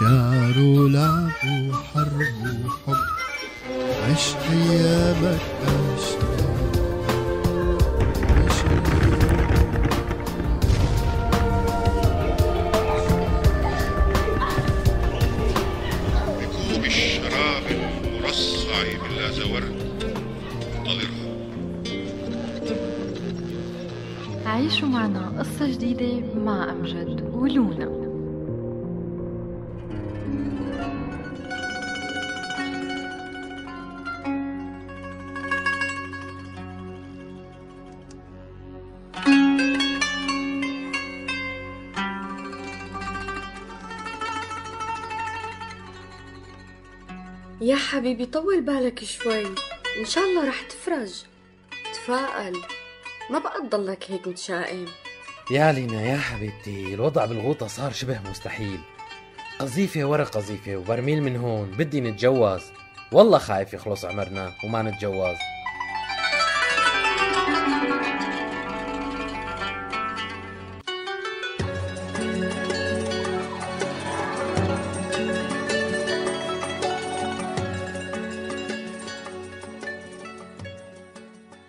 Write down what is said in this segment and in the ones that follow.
شعر ولعب وحرب وحب، عش ايامك عش. عيشوا معنا قصة جديدة مع أمجد ولونا. يا حبيبي طول بالك شوي، إن شاء الله رح تفرج. تفائل، ما بقى تضلك هيك متشائم. يا لينا يا حبيبتي، الوضع بالغوطة صار شبه مستحيل، قذيفة ورا قذيفة وبرميل من هون. بدي نتجوز، والله خايف يخلص عمرنا وما نتجوز.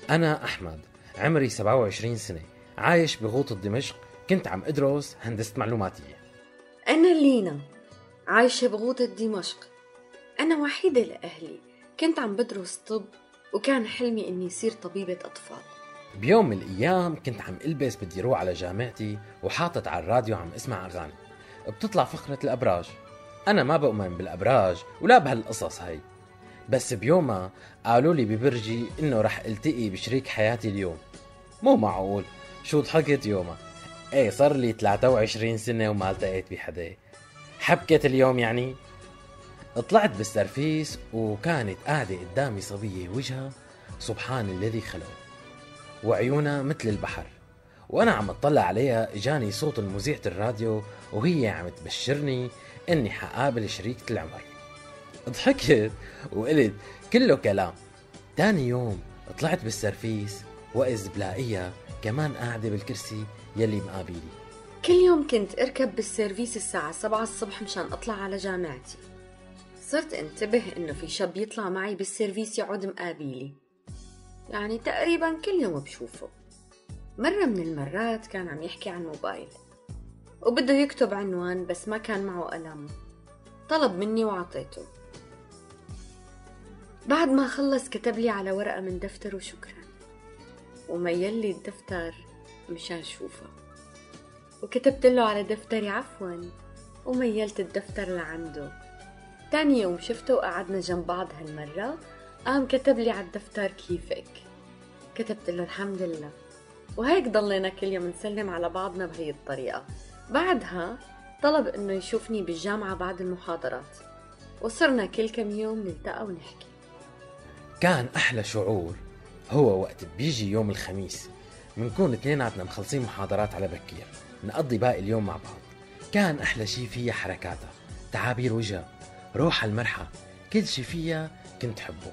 أنا أحمد، عمري 27 سنة، عايش بغوطة دمشق، كنت عم أدرس هندسة معلوماتية. أنا لينا، عايشة بغوطة دمشق، أنا وحيدة لأهلي، كنت عم بدرس طب وكان حلمي إني أصير طبيبة أطفال. بيوم من الأيام كنت عم ألبس بدي روح على جامعتي وحاطت على الراديو عم أسمع أغاني، بتطلع فقرة الأبراج. أنا ما بؤمن بالأبراج ولا بهالقصص هاي، بس بيومها قالوا لي ببرجي إنه رح ألتقي بشريك حياتي اليوم. مو معقول شو ضحكت يومها. ايه صار لي 23 سنة وما التقيت بحدا. حبكت اليوم يعني. طلعت بالسرفيس وكانت قاعدة قدامي صبية وجهها سبحان الذي خلقه وعيونها مثل البحر، وأنا عم أطلع عليها إجاني صوت المذيعة الراديو وهي عم تبشرني إني حقابل شريكة العمر. ضحكت وقلت كله كلام. تاني يوم طلعت بالسرفيس وإذ بلاقيها كمان قاعدة بالكرسي يلي مقابلي. كل يوم كنت أركب بالسيرفيس الساعة 7 الصبح مشان أطلع على جامعتي. صرت انتبه إنه في شاب يطلع معي بالسيرفيس يقعد مقابلي، يعني تقريبا كل يوم بشوفه. مرة من المرات كان عم يحكي عن موبايل وبده يكتب عنوان، بس ما كان معه قلم. طلب مني وعطيته. بعد ما خلص كتب لي على ورقة من دفتر وشكرا، وميل لي الدفتر مشان شوفه، وكتبت له على دفتري عفوا وميلت الدفتر لعنده. تاني يوم شفته وقعدنا جنب بعض، هالمرة قام كتب لي على الدفتر كيفك، كتبت له الحمد لله، وهيك ضلينا كل يوم نسلم على بعضنا بهي الطريقة. بعدها طلب انه يشوفني بالجامعة بعد المحاضرات، وصرنا كل كم يوم نلتقى ونحكي. كان أحلى شعور هو وقت بيجي يوم الخميس، منكون اتنيناتنا مخلصين محاضرات على بكير، نقضي باقي اليوم مع بعض. كان أحلى شي فيها حركاتها، تعابير وجهها، روح المرحة، كل شي فيها كنت حبه.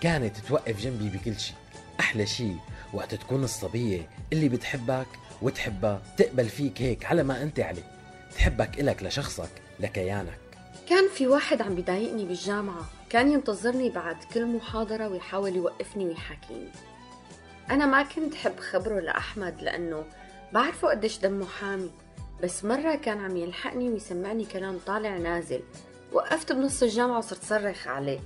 كانت توقف جنبي بكل شي. أحلى شي وقت تكون الصبية اللي بتحبك وتحبها تقبل فيك هيك على ما أنت عليه، تحبك إلك لشخصك لكيانك. كان في واحد عم بيضايقني بالجامعة، كان ينتظرني بعد كل محاضرة ويحاول يوقفني ويحاكيني. أنا ما كنت حب خبره لأحمد لأنه بعرفه قديش دمه حامي، بس مرة كان عم يلحقني ويسمعني كلام طالع نازل. وقفت بنص الجامعة وصرت صرخ عليه،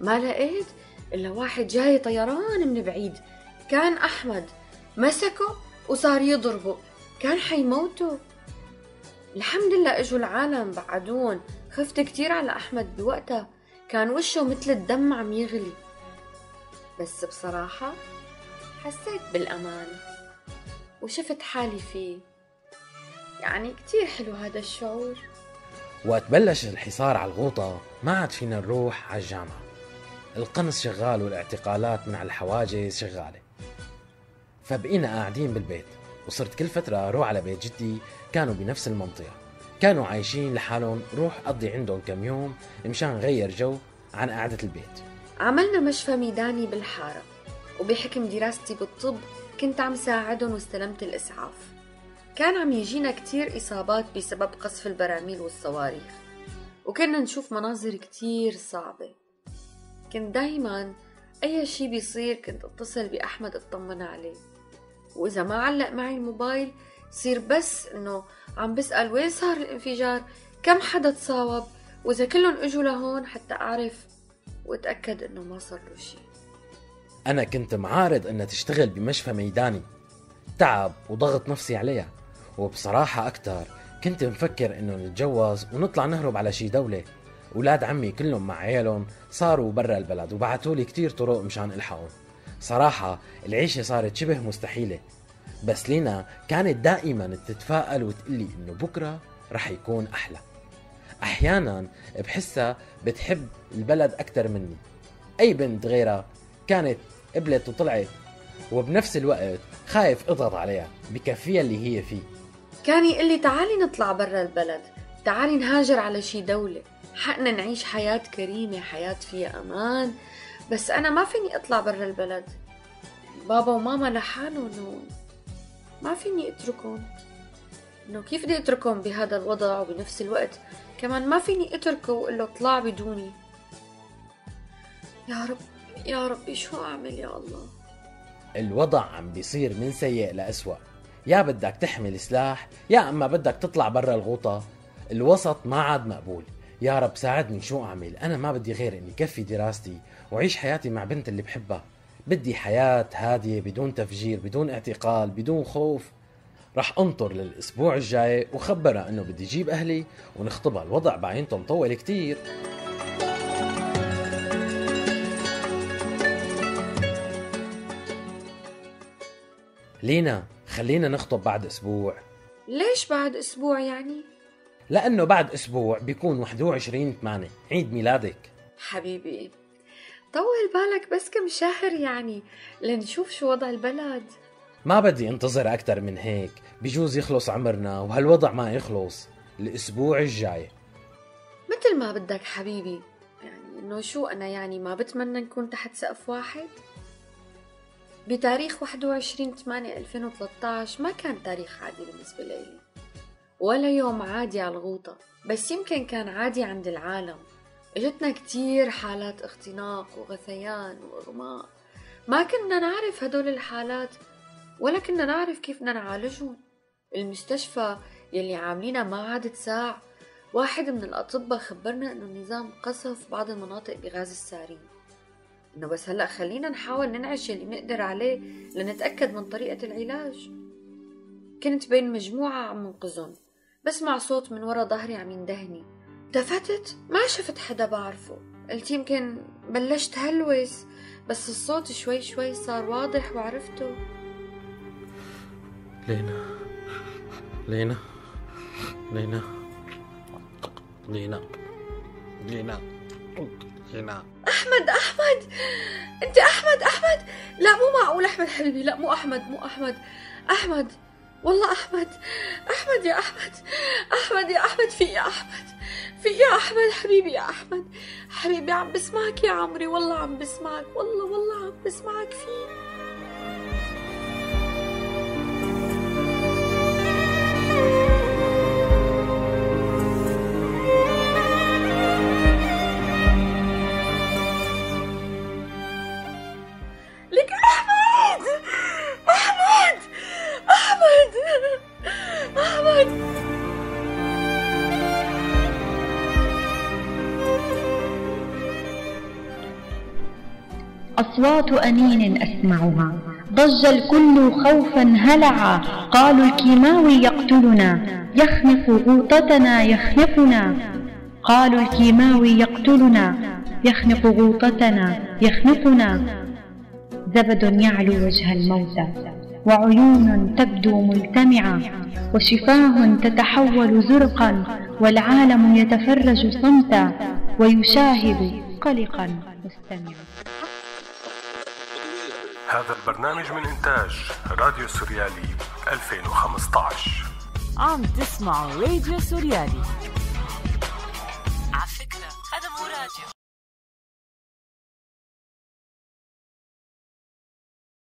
ما لقيت إلا واحد جاي طيران من بعيد. كان أحمد، مسكه وصار يضربه، كان حيموته. الحمد لله اجوا العالم بعدون. خفت كتير على أحمد بوقتها، كان وشه مثل الدم عم يغلي، بس بصراحة حسيت بالأمان وشفت حالي فيه، يعني كتير حلو هذا الشعور. وقت بلش الحصار على الغوطة ما عاد فينا نروح على الجامعة، القنص شغال والاعتقالات من على الحواجز شغالة، فبقينا قاعدين بالبيت. وصرت كل فترة أروح على بيت جدي، كانوا بنفس المنطقة، كانوا عايشين لحالهم، روح أقضي عندهم كم يوم مشان غير جو عن قعدة البيت. عملنا مشفى ميداني بالحارة، وبحكم دراستي بالطب كنت عم ساعدهم واستلمت الإسعاف. كان عم يجينا كتير إصابات بسبب قصف البراميل والصواريخ، وكنا نشوف مناظر كتير صعبة. كنت دايما أي شي بيصير كنت اتصل بأحمد اطمن عليه، وإذا ما علق معي الموبايل صير بس إنه عم بسأل وين صار الانفجار، كم حدا تصاوب، وإذا كلهم اجوا لهون حتى أعرف وأتأكد إنه ما صار له شي. أنا كنت معارض إنها تشتغل بمشفى ميداني، تعب وضغط نفسي عليها، وبصراحة أكتر كنت مفكر إنه نتجوز ونطلع نهرب على شي دولة. أولاد عمي كلهم مع عيالهم صاروا برا البلد وبعتولي كتير طرق مشان إلحقهم. صراحة العيشة صارت شبه مستحيلة، بس لينا كانت دائما تتفائل وتقلي إنه بكرة رح يكون أحلى. أحيانا بحسها بتحب البلد أكتر مني، أي بنت غيرها كانت قبلت وطلعت، وبنفس الوقت خايف اضغط عليها بكفية اللي هي فيه. كان يقلي تعالي نطلع برا البلد، تعالي نهاجر على شي دولة، حقنا نعيش حياة كريمة، حياة فيها أمان، بس أنا ما فيني أطلع برا البلد، بابا وماما لحالهم ما فيني أتركهم، إنه كيف بدي أتركهم بهذا الوضع، وبنفس الوقت كمان ما فيني أتركه وأقول له اطلع بدوني. يا رب يا ربي شو أعمل يا الله. الوضع عم بيصير من سيء لأسوأ، يا بدك تحمل سلاح يا أما بدك تطلع برا الغوطة، الوسط ما عاد مقبول. يا رب ساعدني شو أعمل، أنا ما بدي غير إني كفي دراستي وعيش حياتي مع بنت اللي بحبها، بدي حياة هادية بدون تفجير بدون اعتقال بدون خوف. رح أنطر للأسبوع الجاي وخبرها إنه بدي جيب أهلي ونخطبها، الوضع بعينته مطول كتير. لينا خلينا نخطب بعد أسبوع. ليش بعد أسبوع يعني؟ لأنه بعد أسبوع بيكون 21/8 عيد ميلادك. حبيبي طول بالك بس كم شهر يعني لنشوف شو وضع البلد. ما بدي انتظر أكتر من هيك، بجوز يخلص عمرنا وهالوضع ما يخلص. الأسبوع الجاي. مثل ما بدك حبيبي، يعني إنه شو أنا يعني ما بتمنى نكون تحت سقف واحد. بتاريخ 21/8/2013 ما كان تاريخ عادي بالنسبة لي، ولا يوم عادي على الغوطة، بس يمكن كان عادي عند العالم. اجتنا كتير حالات اختناق وغثيان وإغماء، ما كنا نعرف هدول الحالات ولا كنا نعرف كيف بدنا نعالجهم. المستشفى يلي عاملينها ما عاد تساع. واحد من الأطباء خبرنا إنه النظام قصف بعض المناطق بغاز السارين، إنه بس هلأ خلينا نحاول ننعش اللي بنقدر عليه لنتأكد من طريقة العلاج. كنت بين مجموعة عم منقذهم، بسمع صوت من ورا ظهري عم يندهني، التفتت ما شفت حدا بعرفه، قلت يمكن بلشت هلوس، بس الصوت شوي شوي صار واضح وعرفته. لينا لينا لينا لينا لينا لينا. أحمد أنت أحمد، لا مو معقول أحمد حبيبي، لا مو أحمد والله أحمد يا أحمد في يا أحمد حبيبي، يا أحمد حبيبي عم بسمعك يا عمري، والله عم بسمعك، والله عم بسمعك في. أصوات أنين أسمعها، ضج الكل خوفا هلعا، قالوا الكيماوي يقتلنا يخنق غوطتنا يخنقنا، قالوا الكيماوي يقتلنا يخنق غوطتنا يخنقنا. زبد يعلو وجه الموتى، وعيون تبدو ملتمعة، وشفاه تتحول زرقا، والعالم يتفرج صمتا ويشاهد قلقا مستمعا. هذا البرنامج من إنتاج راديو سوريالي 2015. عم تسمعوا راديو سوريالي.